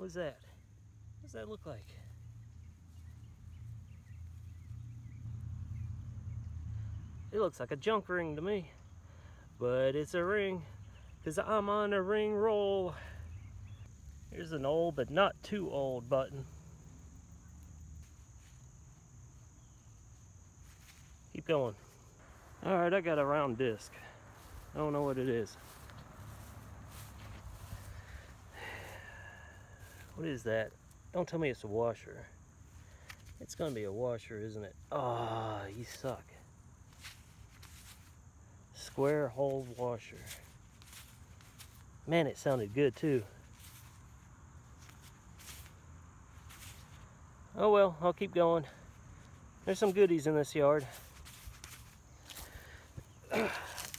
What is that? What does that look like? It looks like a junk ring to me, but it's a ring because I'm on a ring roll. Here's an old but not too old button. Keep going. All right, I got a round disc. I don't know what it is. What is that? Don't tell me it's a washer. It's gonna be a washer, isn't it? Ah, you suck. Square hole washer. Man, it sounded good too. Oh well, I'll keep going. There's some goodies in this yard.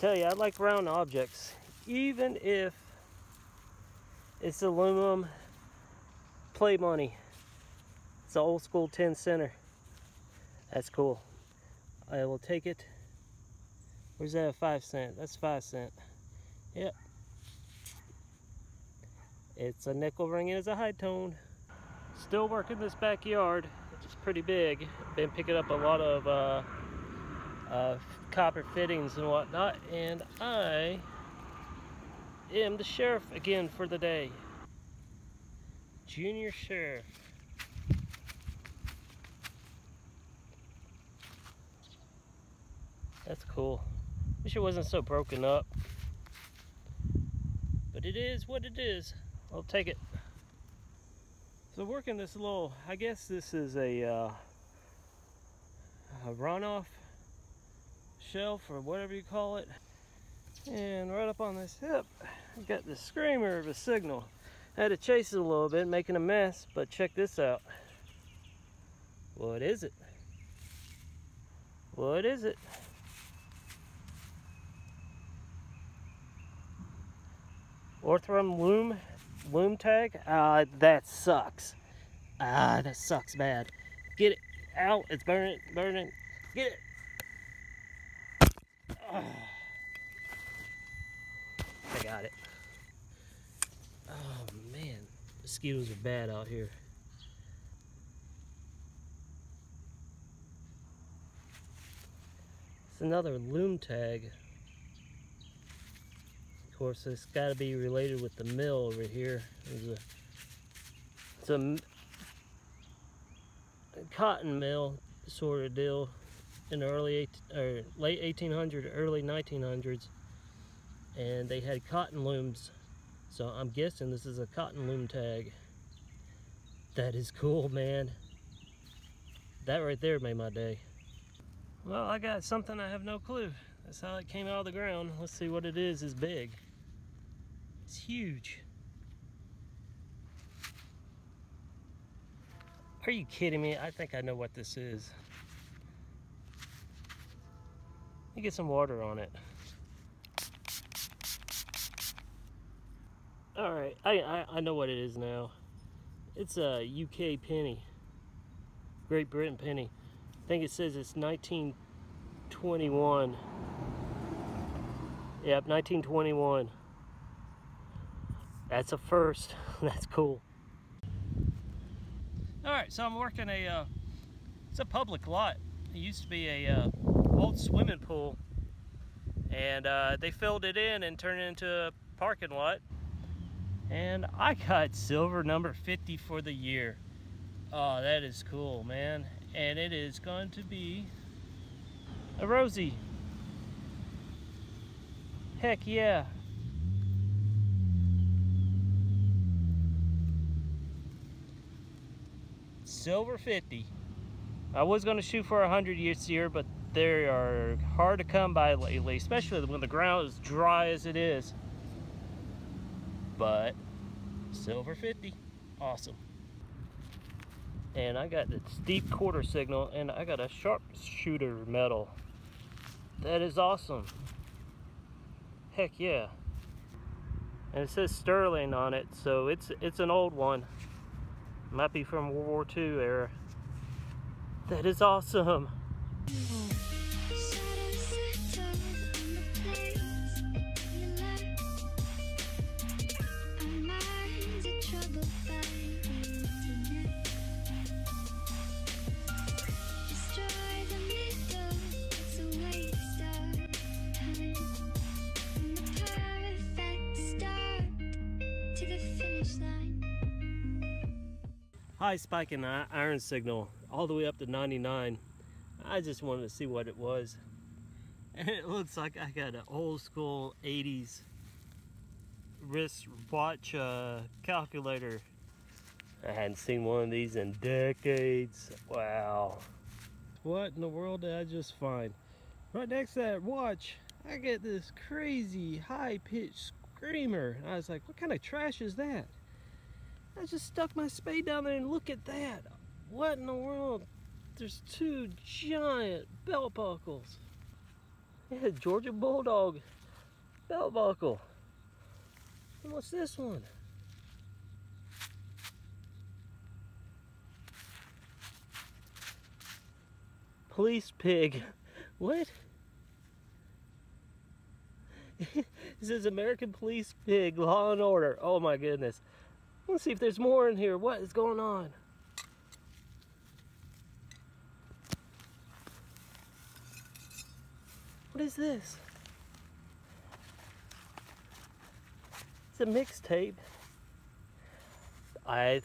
Tell you, I like round objects, even if it's aluminum play money. It's an old school 10 center. That's cool. I will take it. Where's that? A 5 cent? That's 5 cent. Yep. It's a nickel ring and it's a high tone. Still working this backyard. It's pretty big. Been picking up a lot of copper fittings and whatnot, and I am the sheriff again for the day. Junior sheriff. That's cool. Wish it wasn't so broken up, but it is what it is. I'll take it. So working this little, I guess this is a runoff shelf or whatever you call it. And right up on this hip, I got the screamer of a signal. I had to chase it a little bit, making a mess, but check this out. What is it? What is it? Orthrum loom tag. That sucks. That sucks bad. Get it out. It's burning. Get it. I got it. Oh man, mosquitoes are bad out here. It's another loom tag. Of course, it's got to be related with the mill over here. There's a cotton mill sort of deal in the late 1800s, early 1900s, and they had cotton looms. So I'm guessing this is a cotton loom tag. That is cool, man. That right there made my day. Well, I got something I have no clue. That's how it came out of the ground. Let's see what it is. It's big. It's huge. Are you kidding me? I think I know what this is. Let me get some water on it. Alright, I know what it is now. It's a UK penny. Great Britain penny. I think it says it's 1921. Yep, 1921. That's a first. That's cool. Alright, so I'm working it's a public lot. It used to be a old swimming pool, and they filled it in and turned it into a parking lot. And I got silver number 50 for the year. Oh, that is cool, man. And it is going to be a Rosie. Heck yeah. Silver 50. I was going to shoot for 100 this year, but they are hard to come by lately, especially when the ground is dry as it is. But silver 50. Awesome. And I got the steep quarter signal, and I got a sharpshooter medal. That is awesome. Heck yeah. And it says sterling on it, so it's an old one. Might be from World War II era. That is awesome. high spike in the iron signal all the way up to 99. I just wanted to see what it was. And it looks like I got an old school 80s wrist watch calculator. I hadn't seen one of these in decades. Wow. What in the world did I just find? Right next to that watch, I get this crazy high-pitched screamer. And I was like, what kind of trash is that? I just stuck my spade down there and look at that. What in the world? There's two giant belt buckles. Yeah, Georgia Bulldog belt buckle. And what's this one? Police pig. What? It says American police pig, law and order. Oh my goodness. Let's see if there's more in here. What is going on? What is this? It's a mixtape. I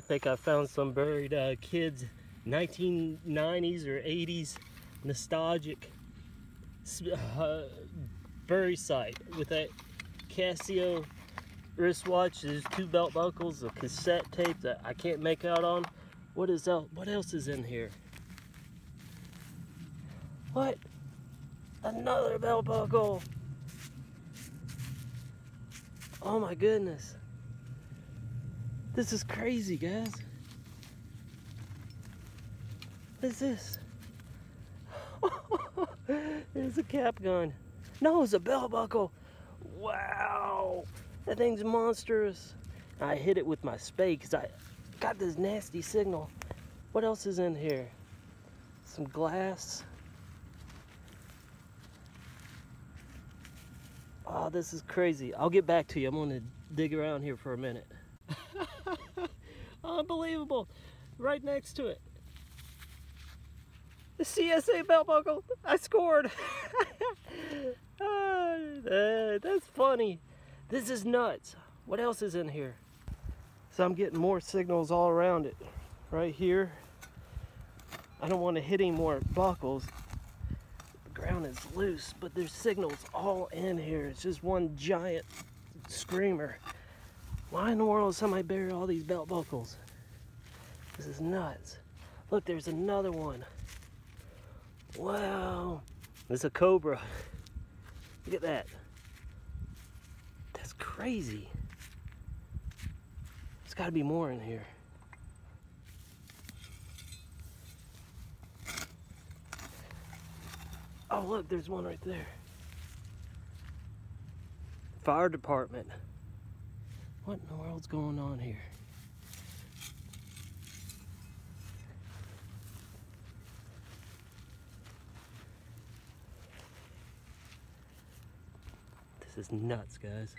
think I found some buried kids 1990s or 80s nostalgic bury site with that Casio wristwatch. There's two belt buckles, a cassette tape that I can't make out on. What is else? What else is in here? What? Another belt buckle. Oh my goodness. This is crazy, guys. What is this? It's a cap gun. No, it's a belt buckle. Wow. That thing's monstrous. I hit it with my spade because I got this nasty signal. What else is in here? Some glass. Oh, this is crazy. I'll get back to you. I'm going to dig around here for a minute. Unbelievable. Right next to it. The CSA belt buckle. I scored. That's funny. This is nuts. What else is in here? So I'm getting more signals all around it. Right here. I don't want to hit any more buckles. The ground is loose, but there's signals all in here. It's just one giant screamer. Why in the world does somebody bury all these belt buckles? This is nuts. Look, there's another one. Wow. It's a cobra. Look at that. That's crazy. There's got to be more in here. Oh, look, there's one right there. Fire department. What in the world's going on here? This is nuts, guys.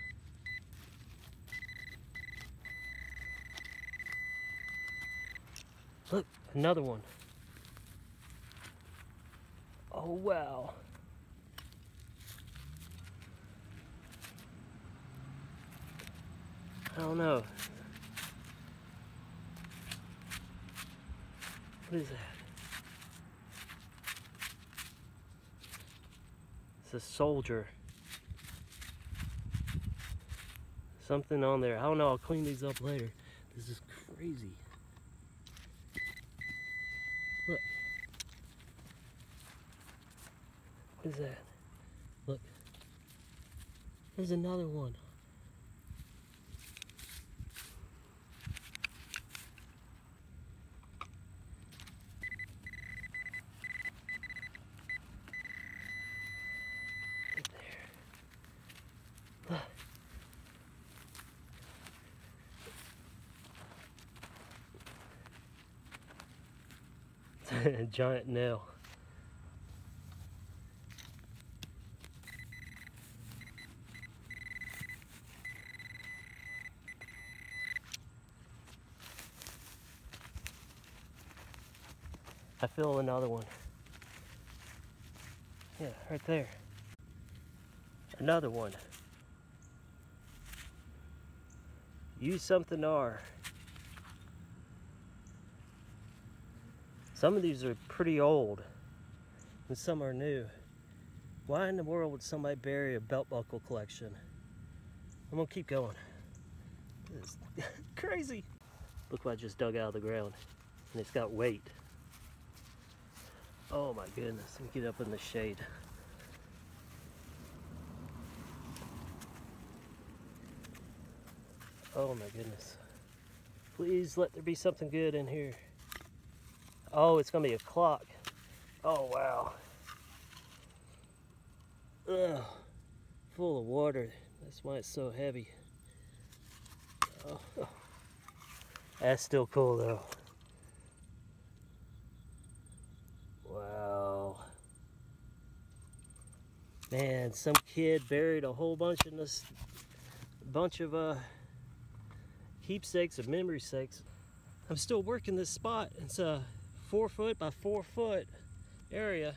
Look, another one. Oh, wow. I don't know. What is that? It's a soldier. Something on there. I don't know. I'll clean these up later. This is crazy. Look. What is that? Look. There's another one. Right there. Look. A giant nail. I feel another one. Yeah, right there. Another one. Use something R. Some of these are pretty old and some are new. Why in the world would somebody bury a belt buckle collection? I'm gonna keep going. It's crazy. Look what I just dug out of the ground, and it's got weight. Oh my goodness, let me get up in the shade. Oh my goodness. Please let there be something good in here. Oh, it's gonna be a clock. Oh wow. Ugh, full of water. That's why it's so heavy. Oh, that's still cool though. Wow. Man, some kid buried a whole bunch in this, bunch of keepsakes of memory sakes. I'm still working this spot. It's a 4 foot by 4 foot area.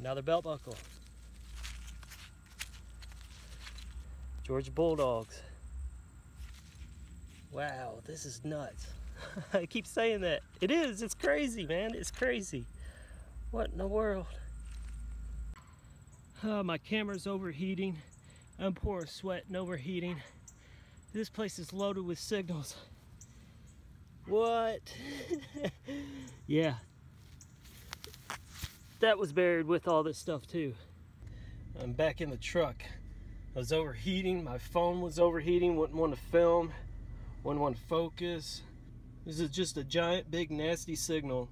Another belt buckle. Georgia Bulldogs. Wow, this is nuts. I keep saying that. It is, it's crazy, man, it's crazy. What in the world? My camera's overheating. I'm pouring sweat and overheating. This place is loaded with signals. What? Yeah. That was buried with all this stuff too. I'm back in the truck. I was overheating, my phone was overheating, wouldn't want to film, wouldn't want to focus. This is just a giant, big, nasty signal.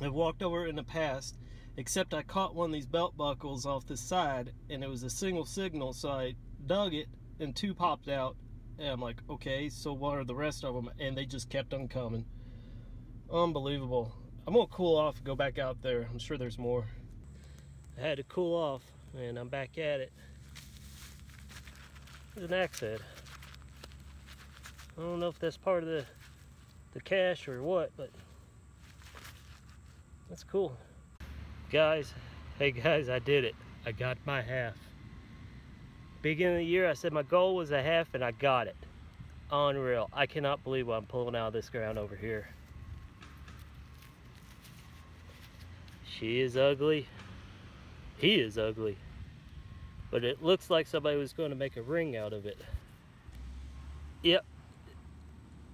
I've walked over it in the past, except I caught one of these belt buckles off the side, and it was a single signal, so I dug it, and two popped out, and I'm like, okay, so what are the rest of them? And they just kept on coming. Unbelievable. I'm gonna cool off and go back out there. I'm sure there's more. I had to cool off, and I'm back at it. There's an axe head. I don't know if that's part of the cache or what, but that's cool. Guys, hey guys, I did it. I got my half. Beginning of the year, I said my goal was a half, and I got it. Unreal. I cannot believe what I'm pulling out of this ground over here. She is ugly. He is ugly. But it looks like somebody was going to make a ring out of it. Yep.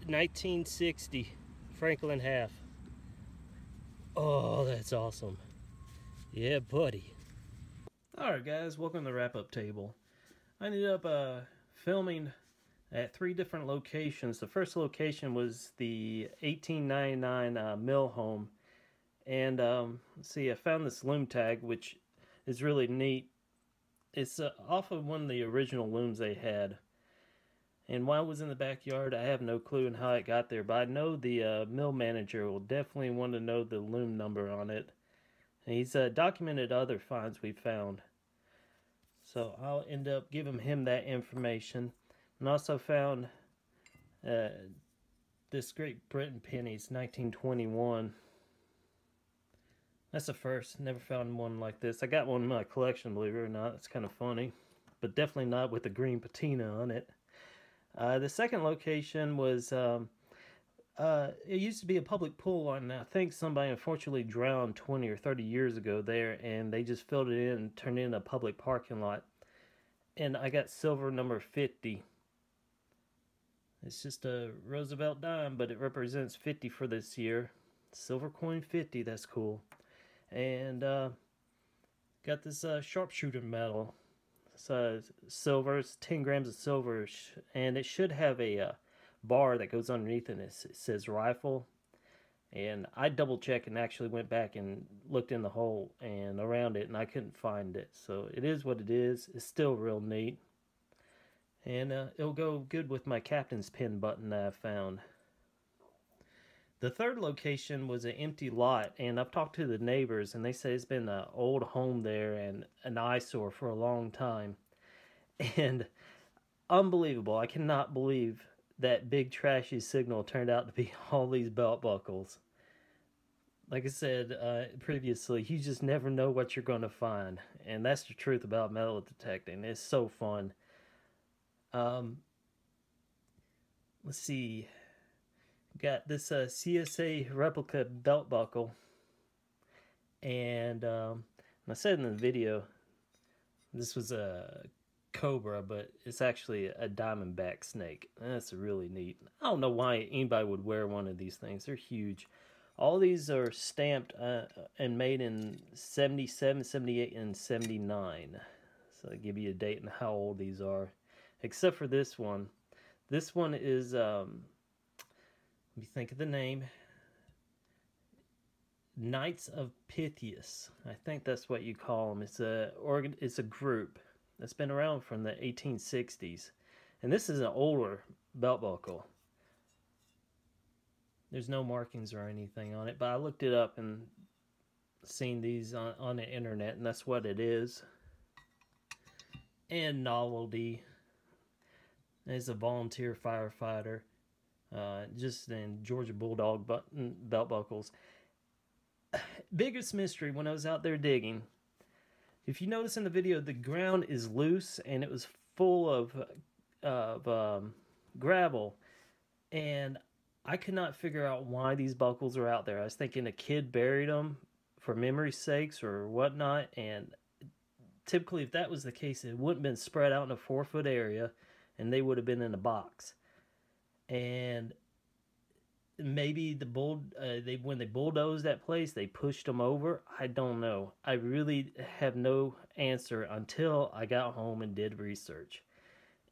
1960 Franklin half. Oh, that's awesome. Yeah, buddy. Alright guys, welcome to the wrap-up table. I ended up filming at 3 different locations. The first location was the 1899 mill home. And let's see, I found this loom tag, which is really neat. It's off of one of the original looms they had. And while it was in the backyard, I have no clue on how it got there. But I know the mill manager will definitely want to know the loom number on it. And he's documented other finds we found. So I'll end up giving him that information. And also found this Great Britain pennies, 1921. That's the first. Never found one like this. I got one in my collection, believe it or not. It's kind of funny. But definitely not with the green patina on it. The second location was... it used to be a public pool, and I think somebody unfortunately drowned 20 or 30 years ago there, and they just filled it in and turned it into a public parking lot. And I got silver number 50. It's just a Roosevelt dime, but it represents 50 for this year. Silver coin 50, that's cool. And got this sharpshooter medal. So silver, it's 10 grams of silver, and it should have a bar that goes underneath, and it says rifle. And I double checked and actually went back and looked in the hole and around it, and I couldn't find it. So it is what it is. It's still real neat, and it'll go good with my captain's pin button that I found. The third location was an empty lot, and I've talked to the neighbors, and they say it's been an old home there and an eyesore for a long time. And unbelievable, I cannot believe that big trashy signal turned out to be all these belt buckles. Like I said previously, you just never know what you're going to find, and that's the truth about metal detecting. It's so fun. Let's see. Got this CSA replica belt buckle, and I said in the video this was a cobra, but it's actually a diamondback snake. That's really neat. I don't know why anybody would wear one of these things. They're huge. All these are stamped and made in 77, 78, and 79. So I give you a date and how old these are, except for this one. This one is, let me think of the name, Knights of Pythias. I think that's what you call them. It's a group that's been around from the 1860s. And this is an older belt buckle. There's no markings or anything on it, but I looked it up and seen these on the internet, and that's what it is. And novelty. It's a volunteer firefighter. Just in Georgia Bulldog belt buckles. Biggest mystery when I was out there digging. If you notice in the video, the ground is loose and it was full of gravel. And I could not figure out why these buckles are out there. I was thinking a kid buried them for memory's sakes or whatnot, and typically if that was the case, it wouldn't have been spread out in a 4-foot area and they would have been in a box. And maybe the when they bulldozed that place, they pushed them over. I don't know. I really have no answer until I got home and did research.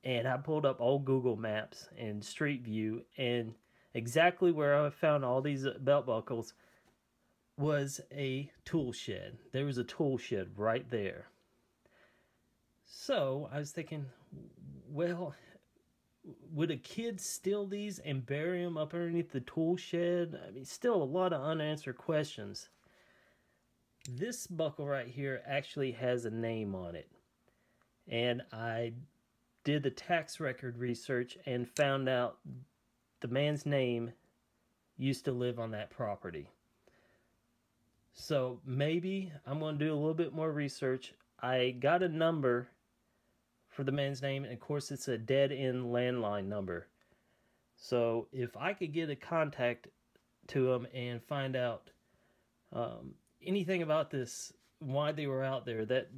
And I pulled up all Google Maps and Street View, and exactly where I found all these belt buckles was a tool shed. There was a tool shed right there. So I was thinking, well, would a kid steal these and bury them up underneath the tool shed? I mean, still a lot of unanswered questions. This buckle right here actually has a name on it. And I did the tax record research and found out the man's name used to live on that property. So maybe I'm going to do a little bit more research. I got a number for the man's name, and of course it's a dead-end landline number. So if I could get a contact to him and find out anything about this, why they were out there, that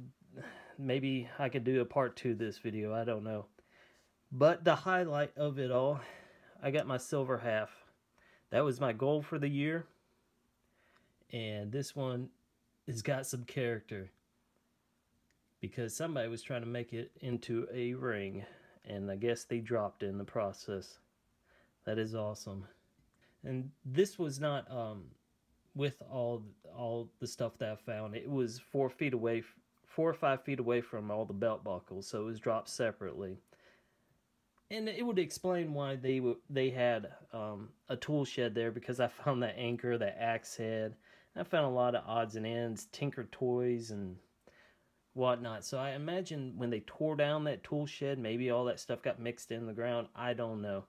maybe I could do a part 2 of this video. I don't know. But the highlight of it all, I got my silver half. That was my goal for the year. And this one has got some character, because somebody was trying to make it into a ring, and I guess they dropped it in the process. That is awesome. And this was not with all the stuff that I found. It was 4 feet away, 4 or 5 feet away from all the belt buckles, so it was dropped separately. And it would explain why they had a tool shed there, because I found that anchor, that axe head. I found a lot of odds and ends, tinker toys and whatnot. So I imagine when they tore down that tool shed, maybe all that stuff got mixed in the ground. I don't know.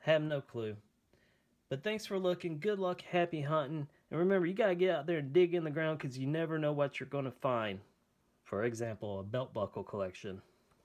Have no clue. But thanks for looking. Good luck. Happy hunting. And remember, you got to get out there and dig in the ground, because you never know what you're going to find. For example, a belt buckle collection.